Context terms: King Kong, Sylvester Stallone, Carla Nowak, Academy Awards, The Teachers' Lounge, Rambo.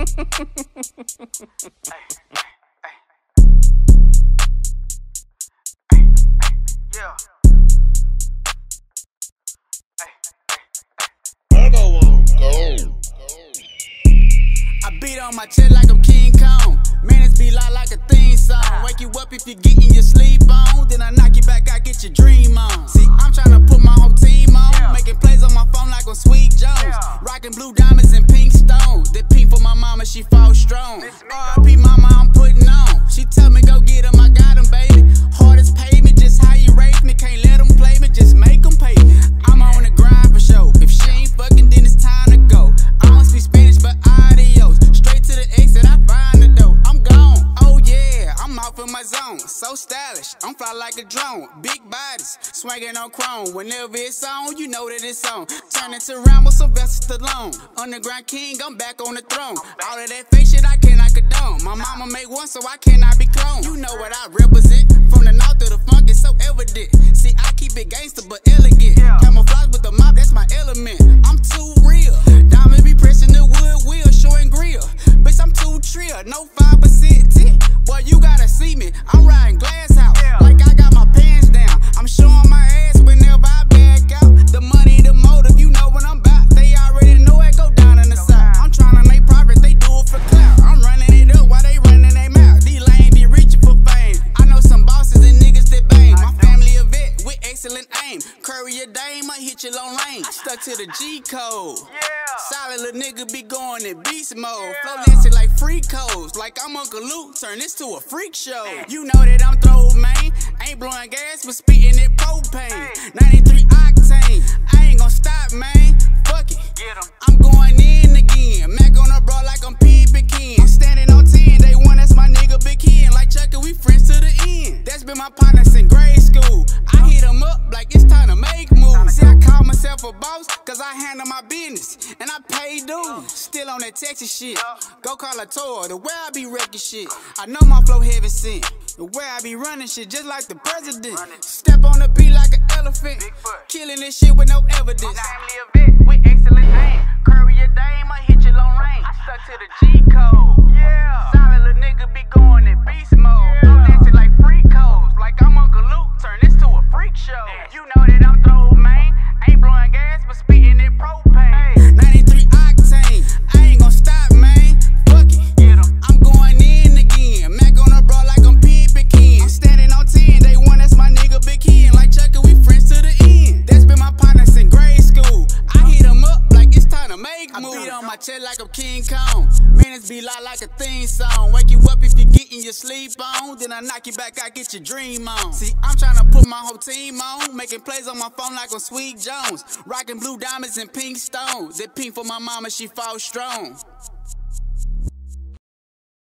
Yeah. I beat on my chest like I'm King Kong. Man, it's be like a theme song. Wake you up if you're getting your sleep on. Then I knock you back, I get your dream on. See, I'm trying to put my whole team on. Making plays on my phone like on Sweet Jones. Rocking blue diamonds and pink stones. That pink for my mama, she fought strong. R.I.P. mama, I'm putting on. She tell me go get him, I got him, baby. Hardest payment, just how you rape me. Can't let them play me, just make them pay me. I'm on the grind for show. If she ain't fucking, then it's time to go. I don't speak Spanish, but adios. Straight to the exit, I find the dough. I'm gone, oh yeah, I'm off in my zone. So stylish, I'm fly like a drone. Big bodies, swinging on chrome. Whenever it's on, you know that it's on. Turning to Rambo, Sylvester Stallone. Underground king, I'm back on the throne. All of that fake shit, I cannot condone. My mama make one, so I cannot be cloned. You know what I represent. From the north to the funk, it's so evident. See, I keep it gangster, but elegant. Camouflage with the mop, that's my element. I'm too real. Diamonds be pressing the wood wheel, showing grill. Bitch, I'm too trill, no 5% tip. Boy, you gotta see me. I'm riding glass house, like I got my pants down. I'm showing my ass whenever I back out. The money, the motive, you know what I'm about. They already know it go down in the south. I'm trying to make profit, they do it for clout. I'm running it up while they running their mouth. These lame be reaching for fame. I know some bosses and niggas that bang. My family a vet with excellent aim. Curry a dame, I hit you long lane. I stuck to the G code. Solid little nigga be going in beast mode. Flow dancing like free codes. Like I'm Uncle Luke, turn this to a freak show. You know that I'm throw, man. Ain't blowing gas, but spitting that propane. 93 octane. I ain't gonna stop, man. Fuck it. I'm going in again. Mac on her bro like I'm P. Big Ken. I'm standing on 10. Day one, that's my nigga Big Ken. Like Chuck and we friends to the end. That's been my partner since grade school. I hit him up like it's time to make moves. See, I call myself a boss, cause I handle my business. And I pay dues. Still on that Texas shit. Go call a tour, the way I be wrecking shit. I know my flow heaven sent. The way I be running shit just like the president. Step on the beat like an elephant. Killing this shit with no evidence. My family a vet with excellent aim. Curry a dame, I hit you long range. I stuck to the G code. Solid little nigga be going in beast mode. I'm dancing like free codes. Like I'm Uncle Luke, turn this to a freak show. You know that I'm throw, man. Ain't blowing gas, but spitting that propane. 93 octane, I ain't gon' stop, man. Fuck it, I'm going in again. Mac on her bro like I'm P. Big Ken. I'm standing on 10, day one, that's my nigga Big Ken. Like Chuck and we friends to the end. That's been my partner since grade school. I hit him up like it's time to make moves. I beat on my chest like I'm King Kong. Minutes be like a theme song. Wake you up if you getting your sleep on. Then I knock you back, I get your dream on. See, I'm trying to put my whole team on. Making plays on my phone like on Sweet Jones. Rocking blue diamonds and pink stones. That pink for my mama, she fought strong.